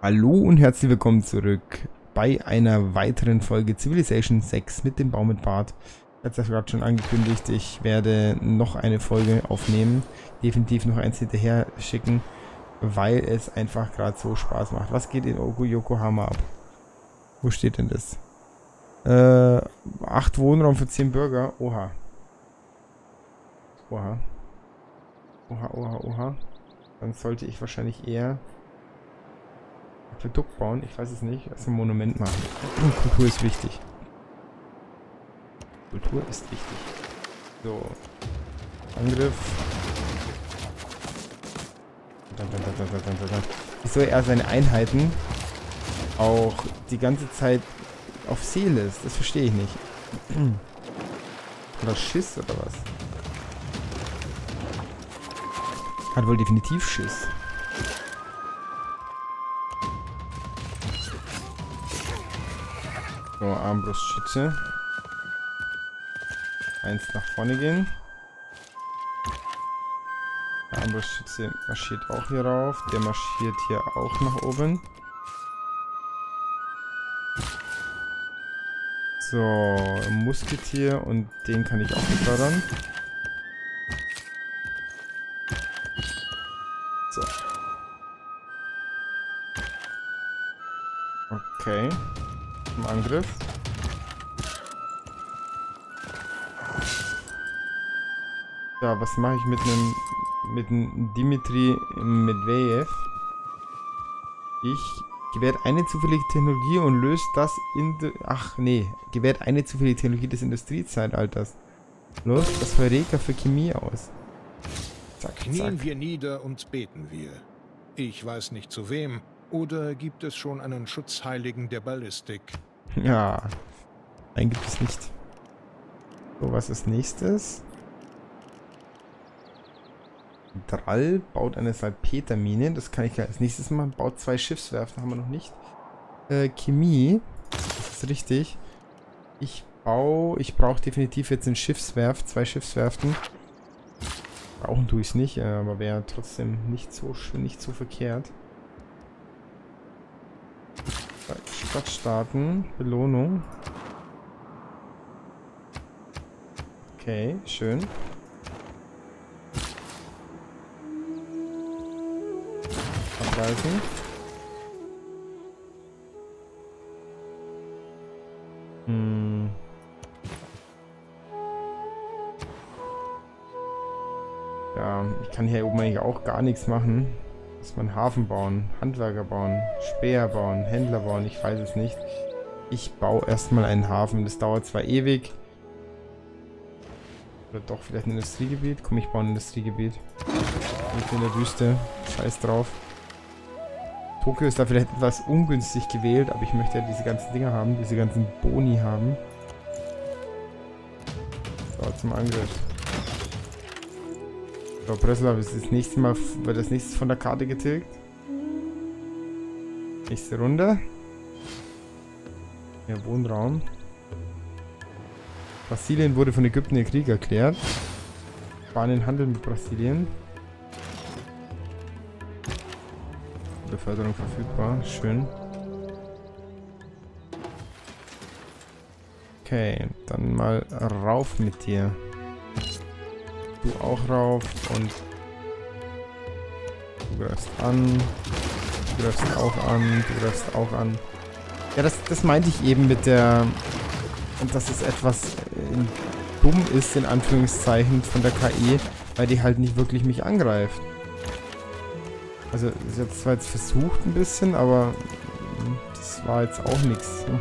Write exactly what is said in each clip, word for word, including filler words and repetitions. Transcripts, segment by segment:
Hallo und herzlich willkommen zurück bei einer weiteren Folge Civilization sechs mit dem Baum mit Bart. Ich hatte es gerade schon angekündigt, ich werde noch eine Folge aufnehmen, definitiv noch eins hinterher schicken, weil es einfach gerade so Spaß macht. Was geht in Oku Yokohama ab? Wo steht denn das? Äh, acht Wohnraum für zehn Bürger, oha. Oha. Oha, oha, oha. Dann sollte ich wahrscheinlich eher Produkt bauen, ich weiß es nicht, also ein Monument machen. Kultur ist wichtig. Kultur ist wichtig. So. Angriff. Ich soll er seine Einheiten auch die ganze Zeit auf See lässt. Das verstehe ich nicht. Oder Schiss oder was? Hat wohl definitiv Schiss. So, Armbrustschütze. Eins nach vorne gehen. Der Armbrustschütze marschiert auch hier rauf. Der marschiert hier auch nach oben. So, Musketier und den kann ich auch befördern. So. Okay. Angriff. Ja, was mache ich mit einem mit einem Dimitri Medvedev? Ich gewährt eine zufällige Technologie und löst das in ach nee, gewährt eine zufällige Technologie des Industriezeitalters. Los, das Heureka für Chemie aus. Zack, zack. Knien wir nieder und beten wir. Ich weiß nicht zu wem. Oder gibt es schon einen Schutzheiligen der Ballistik? Ja, nein, gibt es nicht. So, was ist nächstes? Drall baut eine Salpetermine. Das kann ich ja als nächstes machen. Baut zwei Schiffswerften, haben wir noch nicht. Äh, Chemie. Das ist richtig. Ich baue... Ich brauche definitiv jetzt ein Schiffswerft. Zwei Schiffswerften. Brauchen tue ich es nicht, aber wäre trotzdem nicht so, nicht so verkehrt. Stadt starten. Belohnung. Okay, schön. Abreißen. Hm. Ja, ich kann hier oben eigentlich auch gar nichts machen. Muss man Hafen bauen, Handwerker bauen, Späher bauen, Händler bauen, ich weiß es nicht. Ich baue erstmal einen Hafen, das dauert zwar ewig. Oder doch, vielleicht ein Industriegebiet? Komm, ich baue ein Industriegebiet. Nicht in der Wüste, scheiß drauf. Tokio ist da vielleicht etwas ungünstig gewählt, aber ich möchte ja diese ganzen Dinger haben, diese ganzen Boni haben. So, zum Angriff. So, Breslau ist das nächste Mal, wird das nächste von der Karte getilgt. Nächste Runde. Ja, Wohnraum. Brasilien wurde von Ägypten der Krieg erklärt. Spanien handelt mit Brasilien. Beförderung verfügbar, schön. Okay, dann mal rauf mit dir. Du auch rauf und du greifst an, du greifst auch an, du greifst auch an. Ja, das, das meinte ich eben mit der, und dass es etwas äh, dumm ist, in Anführungszeichen, von der K I, weil die halt nicht wirklich mich angreift. Also, ich habe zwar jetzt versucht ein bisschen, aber das war jetzt auch nichts. Ne?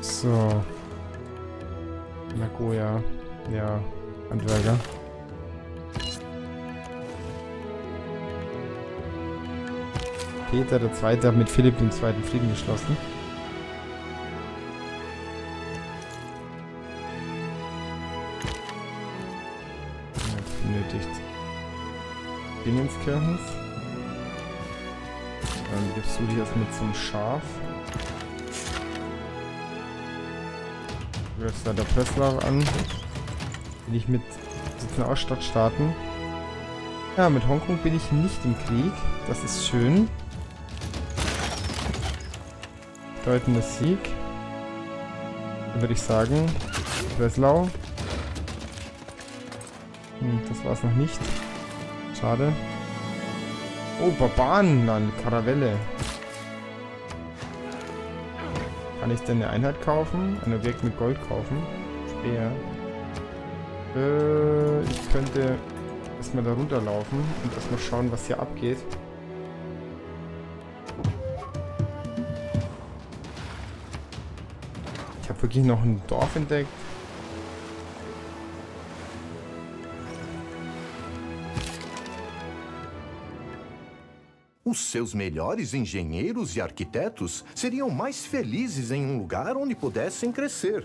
So. Nagoya, ja, Handwerker. Peter der Zweite hat mit Philipp dem Zweiten Frieden geschlossen. Benötigt Dingenskirchens. Dann gibst du dich erstmal zum Schaf. Greift da der Breslau an. Will ich mit Ausstatt starten. Ja, mit Hongkong bin ich nicht im Krieg. Das ist schön. Bedeutender Sieg. Würde ich sagen. Breslau. Hm, das war es noch nicht. Schade. Oh, Barbaren, Mann, Karavelle. Kann ich denn eine Einheit kaufen? Ein Objekt mit Gold kaufen? Speer. Äh, ich könnte erstmal da runterlaufen und erstmal schauen, was hier abgeht. Ich habe wirklich noch ein Dorf entdeckt. Os seus melhores engenheiros e arquitetos seriam mais felizes em um lugar onde pudessem crescer.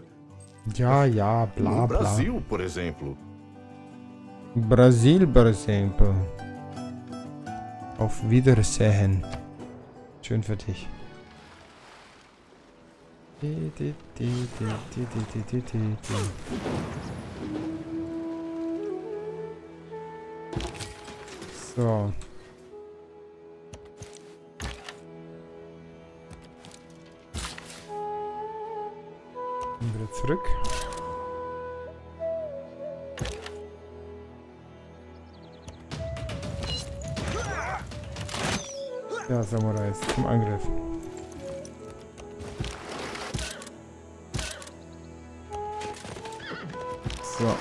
Ja, ja, blá, blá. No Brasil, por exemplo. Brasil, por exemplo. Auf Wiedersehen. Schön für dich. So. Wieder zurück. Ja, Samurai ist zum Angriff. So.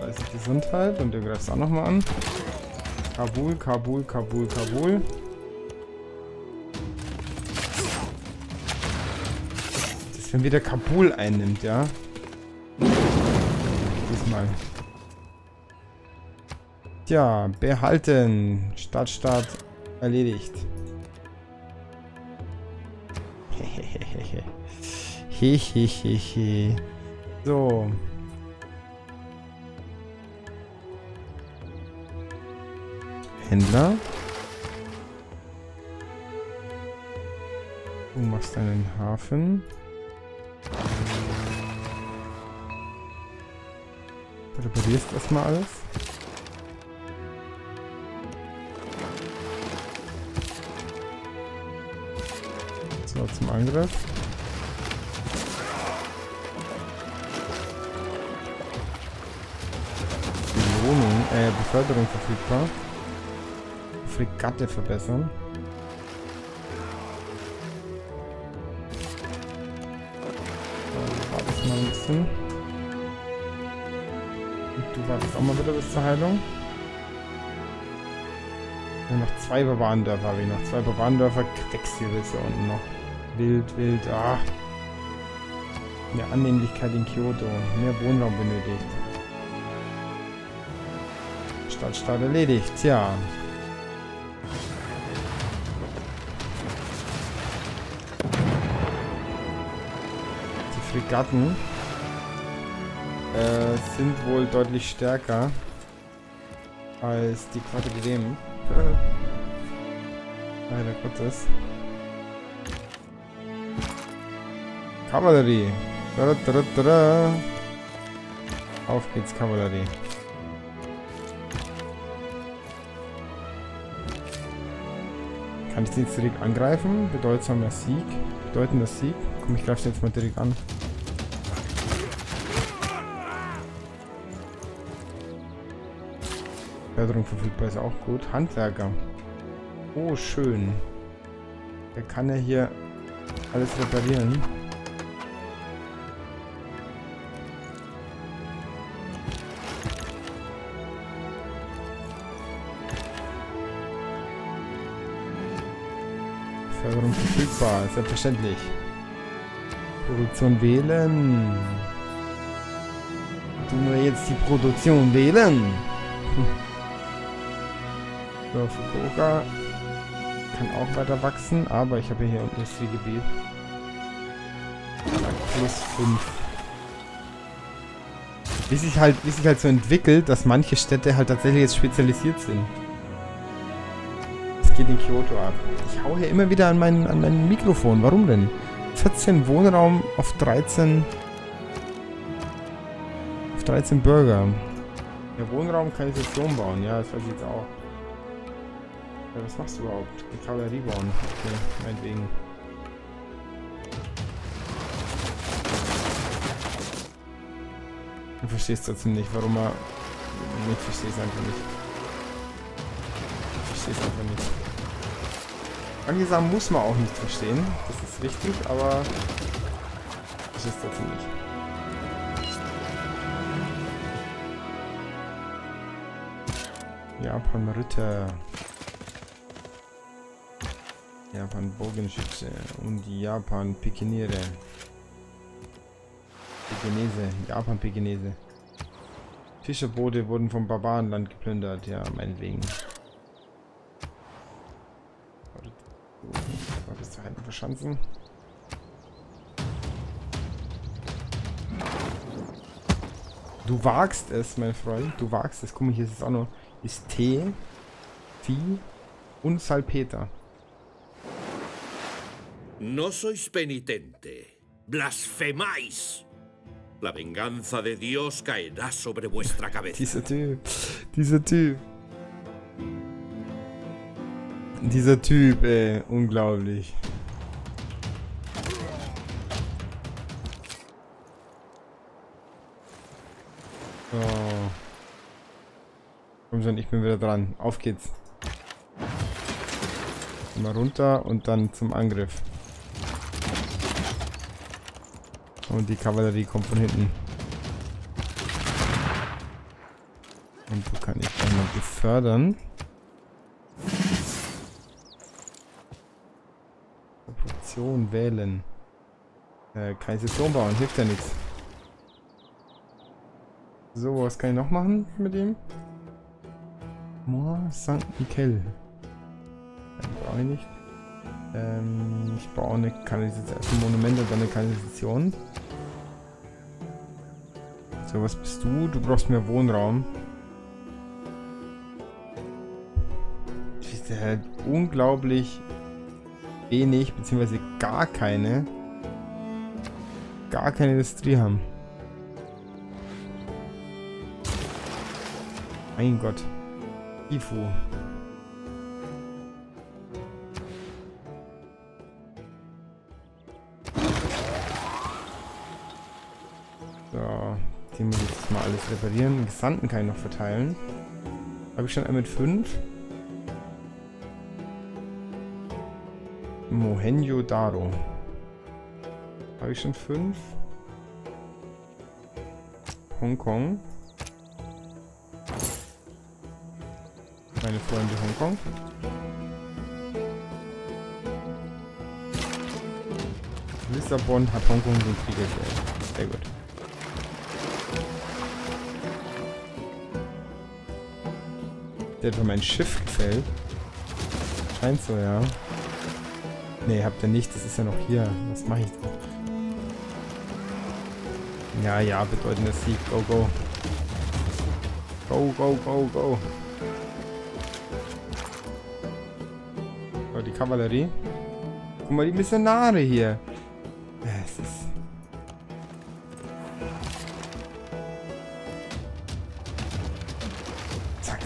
dreißig Gesundheit und du greifst auch nochmal an. Kabul, Kabul, Kabul, Kabul. Das, wenn wieder Kabul einnimmt, ja. Diesmal. Tja, behalten. Stadt, Stadt. Erledigt. Hehehehe. Hehehehe. So. Händler. Du machst einen Hafen. Du reparierst erstmal alles. So, zum Angriff. Belohnung, äh, Beförderung verfügbar. Fregatte verbessern. Dann warte ich mal ein bisschen. Und du wartest auch mal wieder bis zur Heilung. Ja, noch zwei Barbarendörfer habe ich noch. Zwei Barbarendörfer. Quecksilber ist ja unten noch. Wild, wild. Ah. Mehr Annehmlichkeit in Kyoto. Mehr Wohnraum benötigt. Stadt, Stadt erledigt. Tja. Fregatten äh, sind wohl deutlich stärker als die Quadrigen. Leider Gottes. Kavallerie. Da, da, da, da, da. Auf geht's, Kavallerie. Kann ich den jetzt direkt angreifen? Bedeutsamer Sieg. Bedeutender Sieg. Komm, ich greife jetzt mal direkt an. Förderung verfügbar ist auch gut. Handwerker. Oh, schön. Der kann ja hier alles reparieren. Förderung verfügbar, selbstverständlich. Produktion wählen. Tun wir jetzt die Produktion wählen. So, Fukuoka kann auch weiter wachsen, aber ich habe hier ein Industriegebiet. Plus fünf. Wie sich halt, wie sich halt so entwickelt, dass manche Städte halt tatsächlich jetzt spezialisiert sind. Das geht in Kyoto ab. Ich hau hier immer wieder an mein, an mein Mikrofon. Warum denn? vierzehn Wohnraum auf dreizehn. Auf dreizehn Bürger. Der Wohnraum kann ich jetzt so umbauen, ja, das weiß ich jetzt auch. Ja, was machst du überhaupt? Die Kavallerie bauen. Okay, meinetwegen. Du verstehst trotzdem nicht, warum er. Ich verstehe es einfach nicht. Ich verstehe es einfach nicht. Angesagt muss man auch nicht verstehen. Das ist richtig, aber. Ich verstehe es trotzdem nicht. Japan Ritter. Japan Bogenschütze und Japan Pikeniere. Pekinese, Japan Pekinese. Fischerboote wurden vom Barbarenland geplündert, ja, meinetwegen. Wolltest du halt verschanzen? Du wagst es, mein Freund, du wagst es. Guck mal, hier ist es auch noch. Ist Tee, Vieh und Salpeter. No sois penitente. Blasfemáis. La venganza de Dios caerá sobre vuestra cabeza. Dieser Typ. Dieser Typ. Dieser Typ, ey. Unglaublich. Oh. Komm schon, ich bin wieder dran. Auf geht's. Mal runter und dann zum Angriff. Und die Kavallerie kommt von hinten. Und so kann ich einmal befördern. Proportion wählen. Äh, kann ich jetzt umbauen, hilft ja nichts. So, was kann ich noch machen mit dem? Moor Sankt Michael. Brauche ich nicht. Ähm, ich brauche eine Kanalisation. Erst ein Monument und dann eine Kanalisation. So, was bist du? Du brauchst mehr Wohnraum. Das ist halt unglaublich wenig, beziehungsweise gar keine. Gar keine Industrie haben. Mein Gott. Ifu. So, die muss ich jetzt mal alles reparieren. Den Gesandten kann ich noch verteilen. Habe ich schon einen mit fünf? Mohenjo Daro. Habe ich schon fünf? Hongkong. Meine Freunde Hongkong. Lissabon hat Hongkong den Krieg erklärt. Sehr gut. Der hat mir mein Schiff gefällt. Scheint so, ja. Ne, habt ihr nicht. Das ist ja noch hier. Was mache ich denn? Ja, ja, bedeutender Sieg. Go, go. Go, go, go, go. Die Kavallerie. Guck mal, die Missionare hier. Es ist. Zack.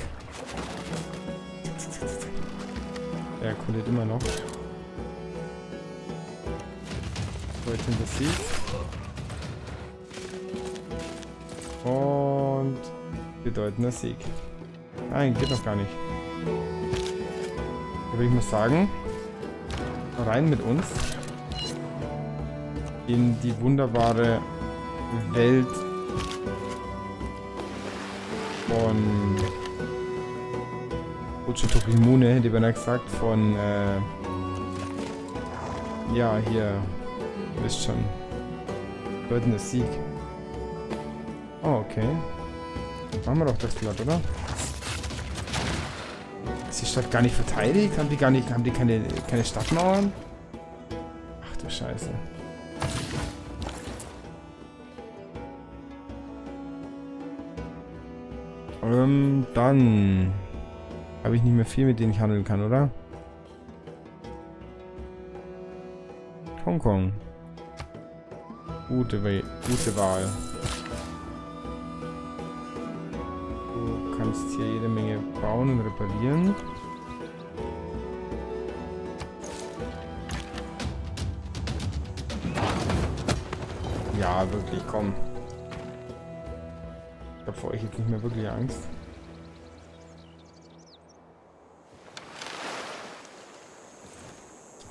Er erkundet immer noch. So, jetzt sind wir Sieg. Und bedeutender Sieg. Nein, geht noch gar nicht. Würde ich mal sagen, rein mit uns in die wunderbare Welt von Uchitokimune, hätte ich beinahe gesagt, von äh, ja, hier, ihr wisst schon, bedeutender Sieg. Oh, okay. Machen wir doch das Blatt, oder? Die Stadt gar nicht verteidigt? Haben die gar nicht, haben die keine, keine Stadtmauern? Ach du Scheiße. Ähm, dann habe ich nicht mehr viel, mit denen ich handeln kann, oder? Hongkong. Gute, We gute Wahl. Du kannst hier jede Menge bauen und reparieren. Ja, wirklich, komm. Ich habe vor euch jetzt nicht mehr wirklich Angst.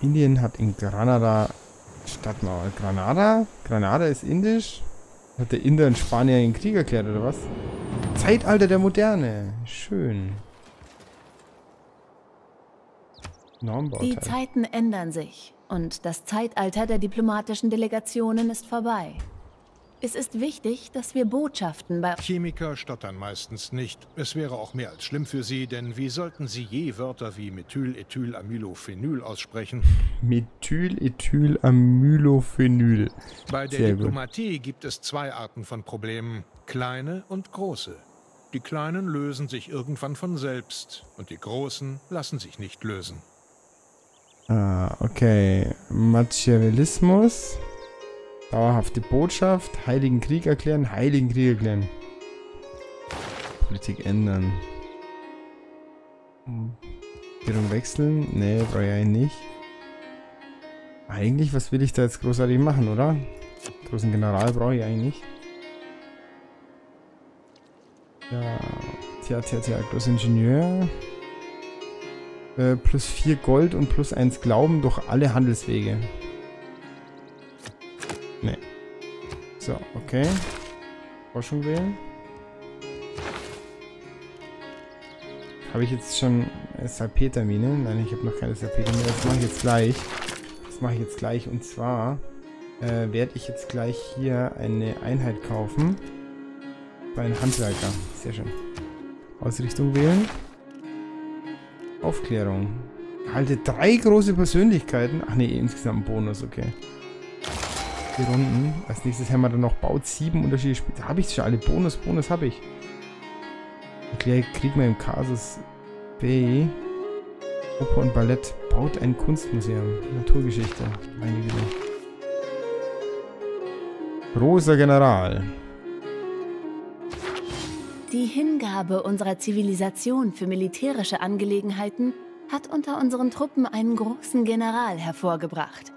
Indien hat in Granada Stadtmauer. Granada? Granada ist indisch? Hat der Inder in Spanien den Krieg erklärt, oder was? Zeitalter der Moderne. Schön. Normbauteil. Die Zeiten ändern sich und das Zeitalter der diplomatischen Delegationen ist vorbei. Es ist wichtig, dass wir Botschaften bei... Chemiker stottern meistens nicht. Es wäre auch mehr als schlimm für sie, denn wie sollten sie je Wörter wie Methylethylamylophenyl aussprechen? Methylethylamylophenyl. Bei der Sehr Diplomatie gut. gibt es zwei Arten von Problemen. Kleine und große. Die kleinen lösen sich irgendwann von selbst und die großen lassen sich nicht lösen. Ah, okay. Machiavellismus... Dauerhafte Botschaft, Heiligen Krieg erklären, Heiligen Krieg erklären. Politik ändern. Regierung wechseln? Nee, brauche ich nicht. Eigentlich, was will ich da jetzt großartig machen, oder? Großen General brauche ich eigentlich nicht. Ja, tja, tja, tja, Großingenieur. Äh, plus vier Gold und plus eins Glauben durch alle Handelswege. Nee. So, okay. Forschung wählen. Habe ich jetzt schon S A P-Termine? Nein, ich habe noch keine S A P-Termine. Das mache ich jetzt gleich. Das mache ich jetzt gleich. Und zwar äh, werde ich jetzt gleich hier eine Einheit kaufen. Bei einem Handwerker. Sehr schön. Ausrichtung wählen. Aufklärung. Halte drei große Persönlichkeiten. Ach nee, insgesamt ein Bonus, okay. Die Runden. Als nächstes haben wir dann noch baut sieben unterschiedliche Spiele. Da habe ich schon alle. Bonus, Bonus habe ich. Erkläre Krieg mal im Kasus B. Oper und Ballett. Baut ein Kunstmuseum. Naturgeschichte. Meine Güte. Großer General. Die Hingabe unserer Zivilisation für militärische Angelegenheiten hat unter unseren Truppen einen großen General hervorgebracht.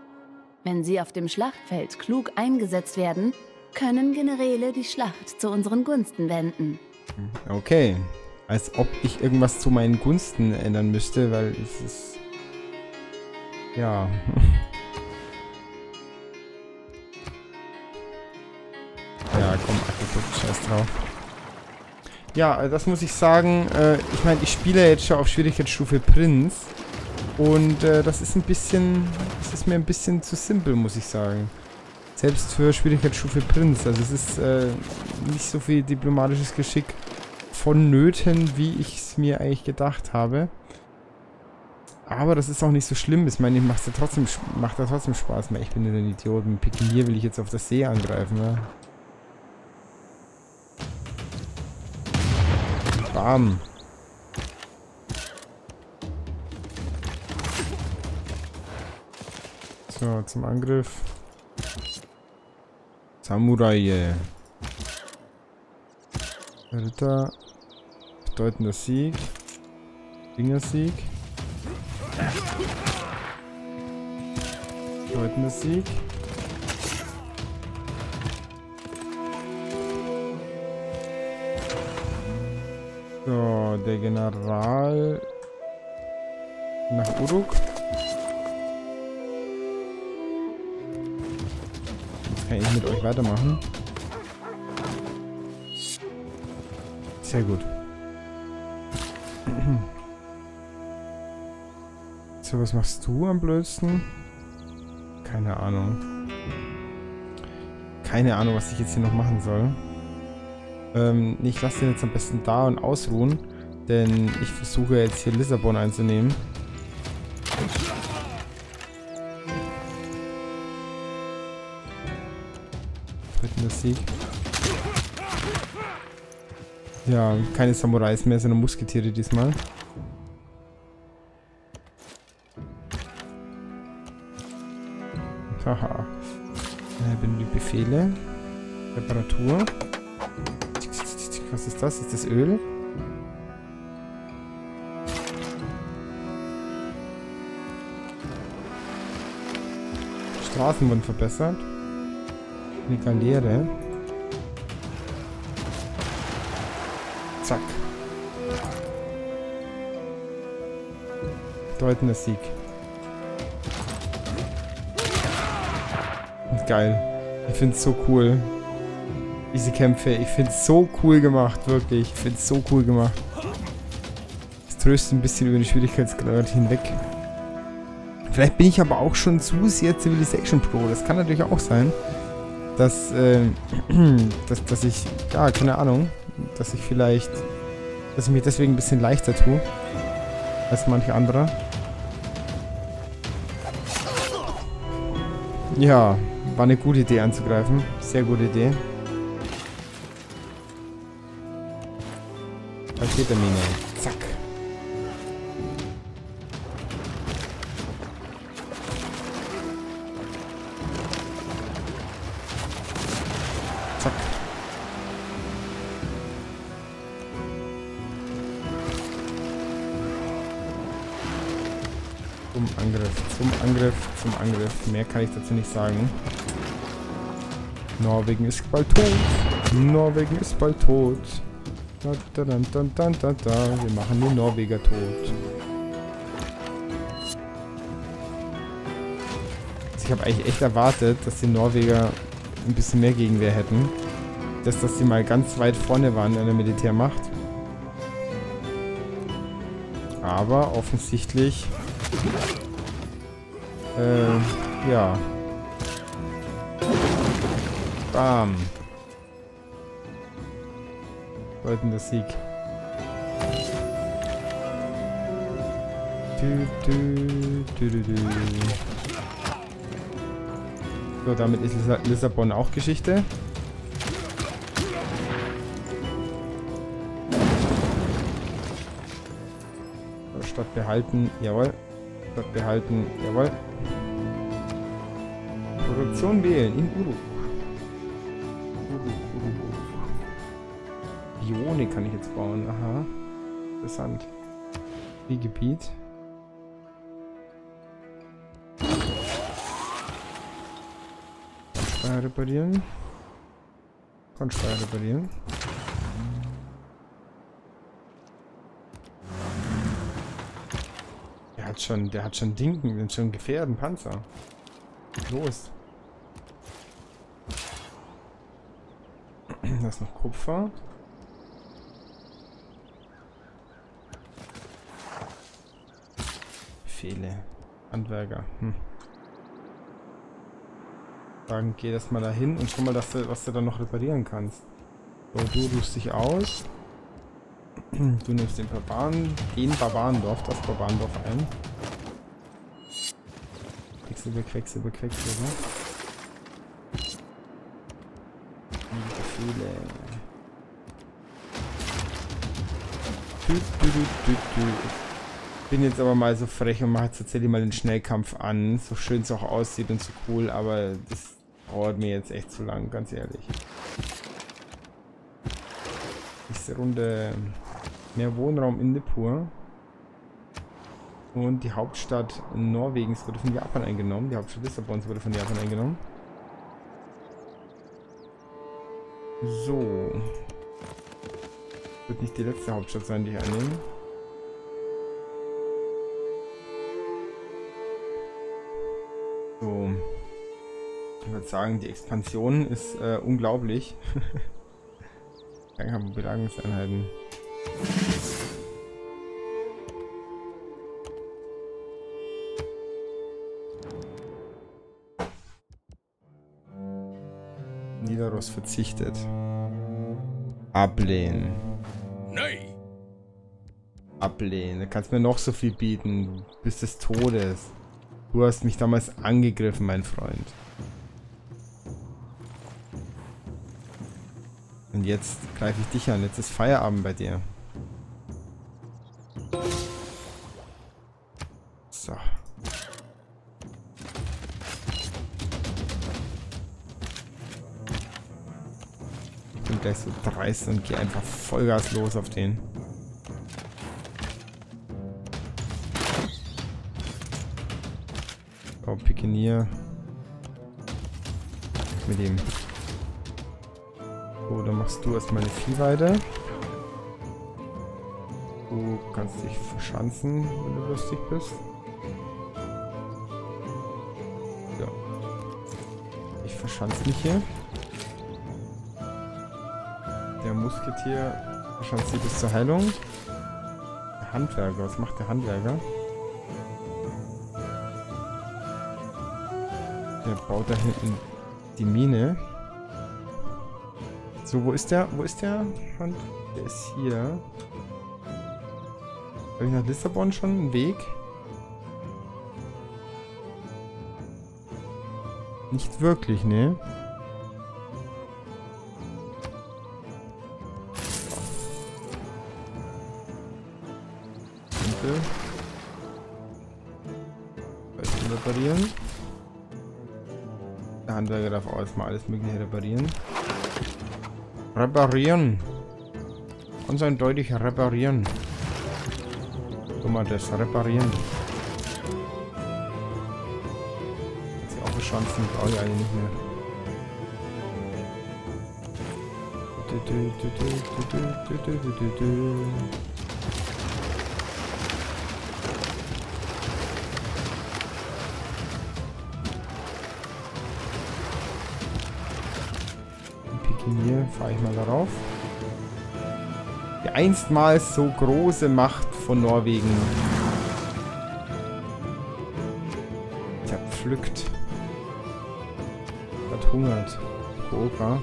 Wenn sie auf dem Schlachtfeld klug eingesetzt werden, können Generäle die Schlacht zu unseren Gunsten wenden. Okay. Als ob ich irgendwas zu meinen Gunsten ändern müsste, weil es ist... Ja. Ja, komm, Aquädukt, scheiß drauf. Ja, das muss ich sagen. Äh, ich meine, ich spiele jetzt schon auf Schwierigkeitsstufe Prinz. Und äh, das ist ein bisschen, das ist mir ein bisschen zu simpel, muss ich sagen. Selbst für Schwierigkeitsstufe Prinz. Also es ist äh, nicht so viel diplomatisches Geschick vonnöten, wie ich es mir eigentlich gedacht habe. Aber das ist auch nicht so schlimm. Ich meine, ich mache es ja trotzdem, macht ja trotzdem Spaß. Ich bin ja ein Idiot. Mit Pikinier will ich jetzt auf der See angreifen. Ne? Bam. So, zum Angriff. Samurai. Ritter. Bedeutender Sieg. Fingersieg. Bedeutender Sieg. So, der General nach Uruk. Kann ich mit euch weitermachen? Sehr gut. So, was machst du am blödsten? Keine Ahnung. Keine Ahnung, was ich jetzt hier noch machen soll. Ähm, ich lasse den jetzt am besten da und ausruhen, denn ich versuche jetzt hier Lissabon einzunehmen. Sieg. Ja, keine Samurais mehr, sondern Musketiere diesmal. Haha. Menübefehle. Reparatur. Was ist das? Ist das Öl? Straßen wurden verbessert. Eine Galeere. Zack. Bedeutender Sieg. Und geil. Ich find's so cool. Diese Kämpfe. Ich find's so cool gemacht. Wirklich. Ich find's so cool gemacht. Das tröstet ein bisschen über den Schwierigkeitsgrad hinweg. Vielleicht bin ich aber auch schon zu sehr Civilization Pro. Das kann natürlich auch sein, dass, äh, dass, dass ich, ja, keine Ahnung, dass ich vielleicht, dass ich mich deswegen ein bisschen leichter tue als manche andere. Ja, war eine gute Idee anzugreifen. Sehr gute Idee. Raketenmine. Zack. Zum Angriff, zum Angriff. Mehr kann ich dazu nicht sagen. Norwegen ist bald tot. Norwegen ist bald tot. Da, da, da, da, da, da, da. Wir machen den Norweger tot. Ich habe eigentlich echt erwartet, dass die Norweger ein bisschen mehr Gegenwehr hätten. Dass, dass sie mal ganz weit vorne waren in der Militärmacht. Aber offensichtlich... Äh, ja. Bam. Bedeutender Sieg. Du, du, du, du, du. So, damit ist Lissabon auch Geschichte. Stadt behalten, jawohl. Stadt behalten, jawohl. Produktion wählen in Uruk. Uruk, Uruk. Bione kann ich jetzt bauen, aha. Interessant. Wie Gebiet. Konsteuer reparieren. Konsteuer reparieren. Der hat schon, der hat schon Dinken, den schon gefährden Panzer. Los. Da ist noch Kupfer. Befehle. Handwerker. Hm. Dann geh das mal dahin und schau mal, dass du, was du dann noch reparieren kannst. So, du rufst dich aus. Du nimmst den Barbaren, den Barbarendorf, das Barbarendorf ein. Quecksilber, Quecksilber, Quecksilber. Befehle. Du, du, du, du, du. Ich bin jetzt aber mal so frech und mache jetzt tatsächlich mal den Schnellkampf an. So schön es auch aussieht und so cool, aber das dauert mir jetzt echt zu lang, ganz ehrlich. Nächste Runde. Mehr Wohnraum in Nippur. Und die Hauptstadt Norwegens wurde von Japan eingenommen. Die Hauptstadt Lissabons wurde von Japan eingenommen. So. Wird nicht die letzte Hauptstadt sein, die ich einnehme. So. Ich würde sagen, die Expansion ist äh, unglaublich. Ich habe Belagungseinheiten. Nidaros verzichtet. Ablehnen. Nein. Ablehnen. Da kannst du mir noch so viel bieten. Bis des Todes. Du hast mich damals angegriffen, mein Freund. Und jetzt greife ich dich an. Jetzt ist Feierabend bei dir. So. bin gleich so dreist und gehe einfach Vollgas los auf den. Oh, Pikenier. Mit ihm. So, dann machst du erstmal eine Viehweide. Du kannst dich verschanzen, wenn du lustig bist. Ja. Ich verschanze mich hier. Der Musketier verschanzt sich bis zur Heilung. Der Handwerker, was macht der Handwerker? Der baut da hinten die Mine. So, wo ist der? Wo ist der? Der ist hier. Habe ich nach Lissabon schon einen Weg? Nicht wirklich, ne? Simpel. Weißt du, reparieren? Der Handwerker darf auch erstmal alles Mögliche reparieren. Reparieren! Ganz eindeutig reparieren. Mal das reparieren. Jetzt auch verschanzen, brauche ich eigentlich nicht mehr. Pikenier fahre ich mal darauf. Die einstmals so große Macht von Norwegen. Zerpflückt. Hat hungert. Fukuoka.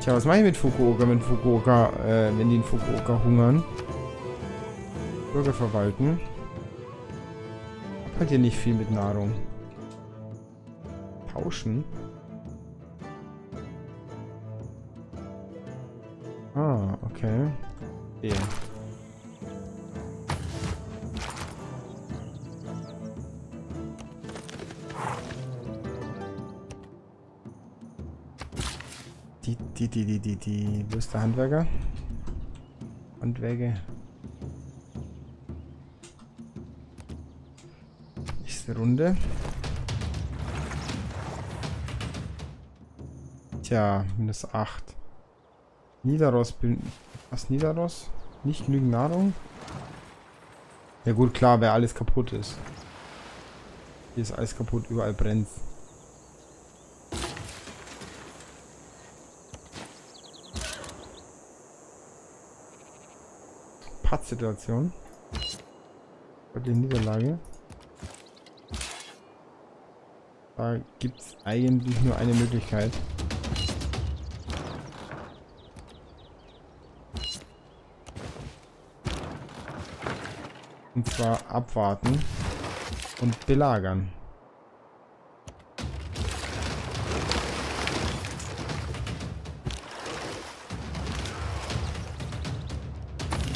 Tja, was mache ich mit Fukuoka, wenn Fukuoka, äh, wenn die in Fukuoka hungern? Bürger verwalten. Hab halt hier nicht viel mit Nahrung. Tauschen. Ah, okay. Yeah. Die, die, die, die, die, die. Wo ist der Handwerker? Handwerker. Nächste Runde. Tja, minus acht. Nidaros, was Nidaros? Nicht genügend Nahrung? Ja gut, klar, weil alles kaputt ist. Hier ist alles kaputt, überall brennt. Pattsituation. Deutliche Niederlage. Da gibt es eigentlich nur eine Möglichkeit. Und zwar abwarten und belagern.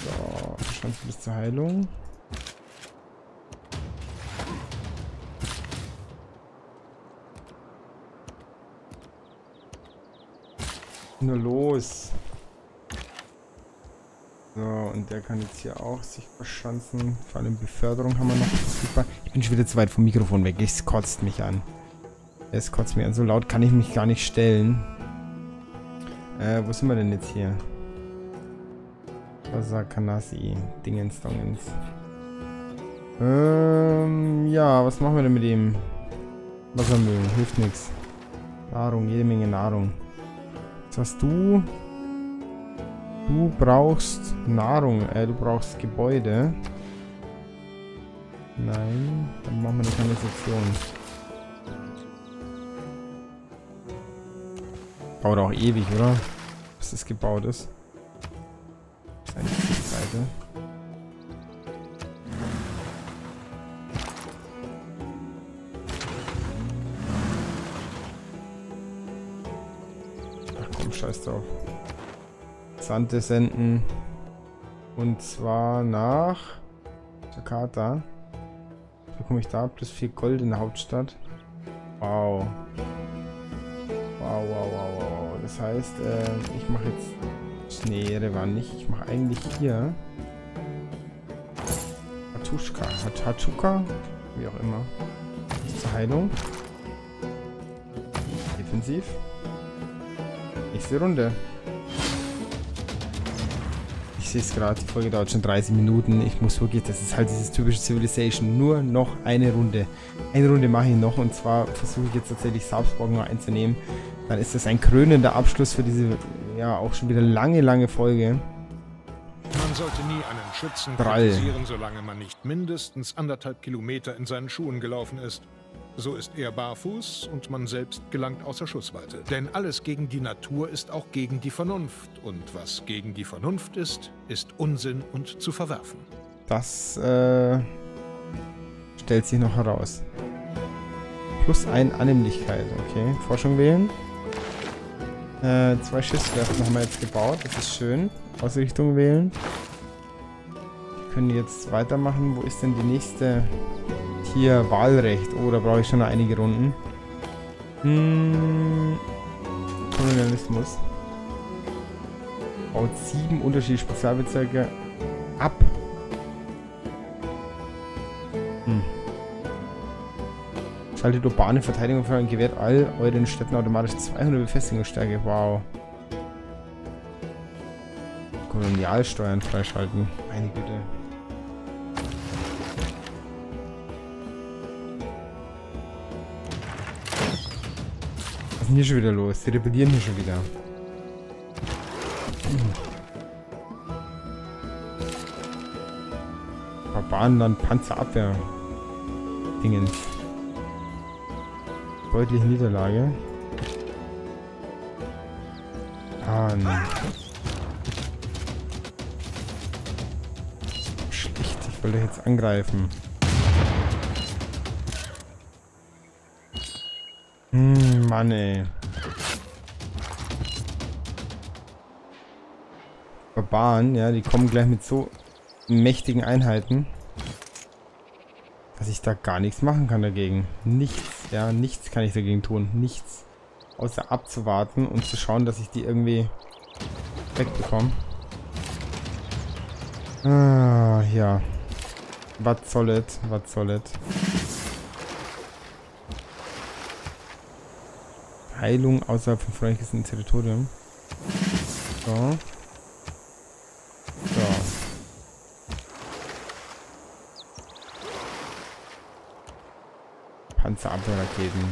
So, Chance bis zur Heilung. Nur los. So, und der kann jetzt hier auch sich verschanzen. Vor allem Beförderung haben wir noch. Super. Ich bin schon wieder zu weit vom Mikrofon weg. Es kotzt mich an. Es kotzt mich an. So laut kann ich mich gar nicht stellen. Äh, wo sind wir denn jetzt hier? Wasakanasi. Dingens, Dongens. Ähm, ja, was machen wir denn mit dem? Wassermüll. Hilft nichts. Nahrung, jede Menge Nahrung. Was hast du? Du brauchst Nahrung, äh, du brauchst Gebäude. Nein, dann machen wir eine Kanalisation. Dauert auch ewig, oder? Bis das gebaut ist. Das ist eigentlich die Seite. Ach komm, scheiß drauf. Sande senden. Und zwar nach Jakarta. Wie komme ich da? Plus vier Gold in der Hauptstadt. Wow. Wow, wow, wow, wow. Das heißt, äh, ich mache jetzt... Nee, der war nicht. Ich mache eigentlich hier... Hatushka. Hatuka? Wie auch immer. Zur Heilung. Defensiv. Nächste Runde. Ich sehe es gerade, die Folge dauert schon dreißig Minuten. Ich muss wirklich, das ist halt dieses typische Civilization. Nur noch eine Runde. Eine Runde mache ich noch und zwar versuche ich jetzt tatsächlich Salzburg noch einzunehmen. Dann ist das ein krönender Abschluss für diese, ja, auch schon wieder lange, lange Folge. Man sollte nie einen Schützen kritisieren, solange man nicht mindestens anderthalb Kilometer in seinen Schuhen gelaufen ist. So ist er barfuß und man selbst gelangt außer Schussweite. Denn alles gegen die Natur ist auch gegen die Vernunft. Und was gegen die Vernunft ist, ist Unsinn und zu verwerfen. Das äh, stellt sich noch heraus. Plus ein Annehmlichkeit. Okay, Forschung wählen. Äh, zwei Schiffswerften haben wir jetzt gebaut. Das ist schön. Ausrichtung wählen. Wir können jetzt weitermachen. Wo ist denn die nächste... Hier Wahlrecht. Oh, da brauche ich schon einige Runden. Hm. Kolonialismus. Baut sieben unterschiedliche Spezialbezirke ab. Hm. Schaltet urbane Verteidigung für und gewährt all euren Städten automatisch zweihundert Befestigungsstärke. Wow. Kolonialsteuern freischalten. Meine Güte. Hier schon wieder los. Die rebellieren hier schon wieder. Hm. Barbarenland, Panzerabwehr. Dingens. Deutliche Niederlage. Ah, nein. Schlicht, ich wollte jetzt angreifen. Hm, Mann, ey. Barbaren, ja, die kommen gleich mit so mächtigen Einheiten, dass ich da gar nichts machen kann dagegen. Nichts, ja, nichts kann ich dagegen tun. Nichts. Außer abzuwarten und zu schauen, dass ich die irgendwie wegbekomme. Ah, ja. Was soll das? Was soll das? Heilung außerhalb von freundlichem Territorium. So. So. Panzerabwehrraketen.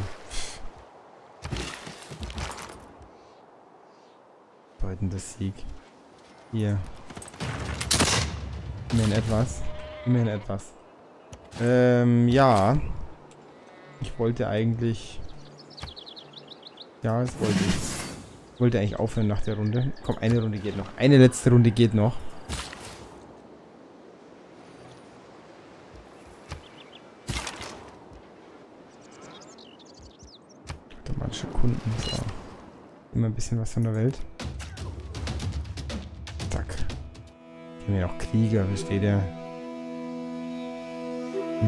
Bedeutender Sieg. Hier. Immerhin etwas. Immerhin etwas. Ähm, ja. Ich wollte eigentlich... Ja, das wollte ich. Wollte eigentlich aufhören nach der Runde. Komm, eine Runde geht noch. Eine letzte Runde geht noch. Automatische Kunden. So. Immer ein bisschen was von der Welt. Zack. Hier haben wir noch Krieger, versteht ihr?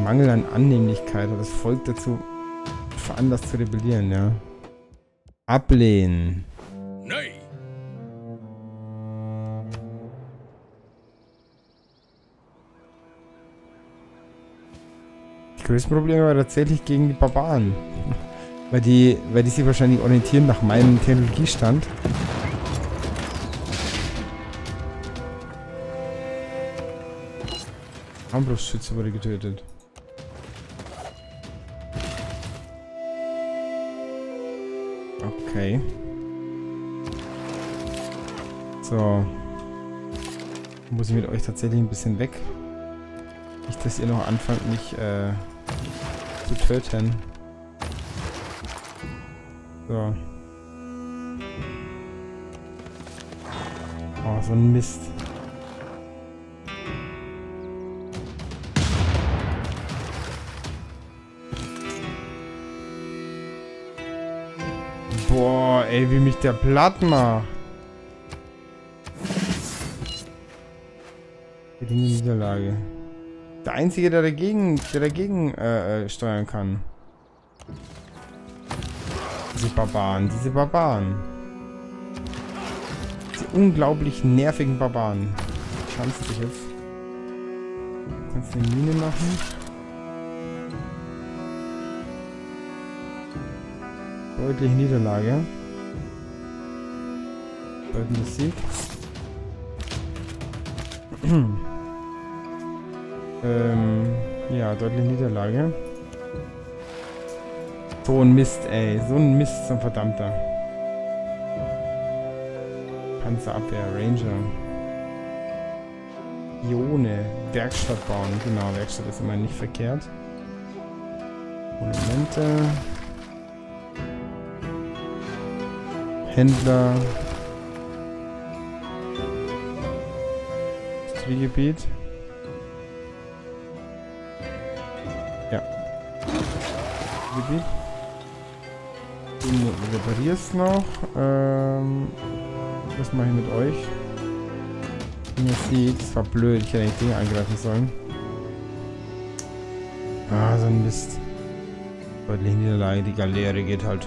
Mangel an Annehmlichkeit hat das Volk dazu veranlasst zu rebellieren, ja. Ablehnen. Nein. Das größte Problem war tatsächlich gegen die Barbaren. weil die, weil die sich wahrscheinlich orientieren nach meinem Technologiestand. Armbrustschütze wurde getötet. Okay. So. Muss ich mit euch tatsächlich ein bisschen weg. Nicht, dass ihr noch anfangt, mich äh, zu töten. So. Oh, so ein Mist. Boah, ey, wie mich der platt macht. Geringe Niederlage. Der Einzige, der dagegen, der dagegen äh, steuern kann. Diese Barbaren, diese Barbaren. Diese unglaublich nervigen Barbaren. Schanzen sich jetzt. Kannst du eine Mine machen? Deutliche Niederlage. Deutliche Sieg. ähm, ja, deutliche Niederlage. So ein Mist, ey. So ein Mist, so ein verdammter. Panzerabwehr, Ranger. Ione. Werkstatt bauen. Genau, Werkstatt ist immer nicht verkehrt. Monumente. Händler. Industriegebiet. Ja. Gebiet. Du reparierst noch. Ähm, was mache ich mit euch? Ihr seht, das war blöd. Ich hätte die Dinge angreifen sollen. Ah, so ein Mist. Deutlich Niederlage. Die Galeere geht halt.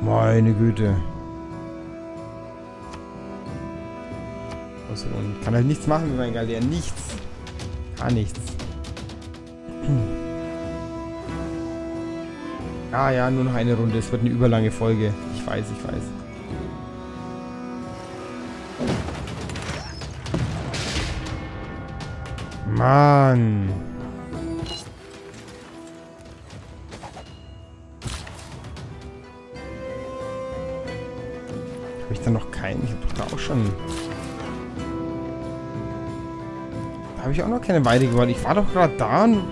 Meine Güte. Und kann halt nichts machen mit meinen Galeeren. Nichts. Gar nichts. Ah ja, nur noch eine Runde. Es wird eine überlange Folge. Ich weiß, ich weiß. Mann. Habe ich da noch keinen? Ich habe doch da auch schon... Da habe ich auch noch keine Weide geworden. Ich war doch gerade da und...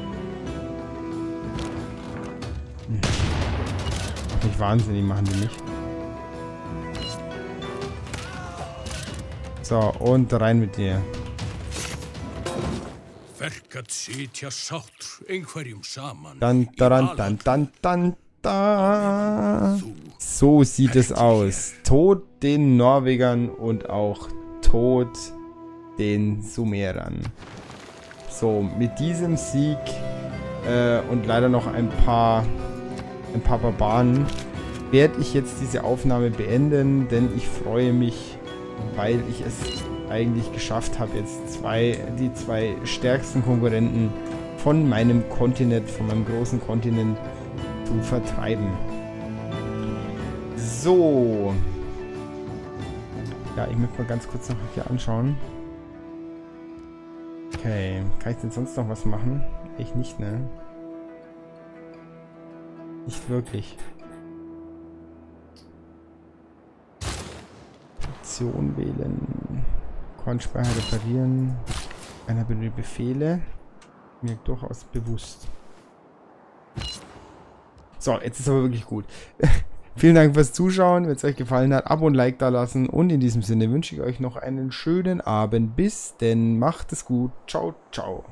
Nicht wahnsinnig machen die mich. So, und rein mit dir. Dann, dann, dann, dann, dann, dann. So sieht es aus. Tod den Norwegern und auch Tod den Sumerern. So, mit diesem Sieg äh, und leider noch ein paar... ein paar Barbaren, werde ich jetzt diese Aufnahme beenden, denn ich freue mich, weil ich es eigentlich geschafft habe, jetzt zwei, die zwei stärksten Konkurrenten von meinem Kontinent, von meinem großen Kontinent zu vertreiben. So. Ja, ich möchte mal ganz kurz noch hier anschauen. Okay, kann ich denn sonst noch was machen? Ich nicht, ne? Nicht wirklich. Option wählen. Kornspeicher reparieren. Einer benötigt Befehle. Mir durchaus bewusst. So, jetzt ist aber wirklich gut. Vielen Dank fürs Zuschauen. Wenn es euch gefallen hat, Abo und Like da lassen. Und in diesem Sinne wünsche ich euch noch einen schönen Abend. Bis denn. Macht es gut. Ciao, ciao.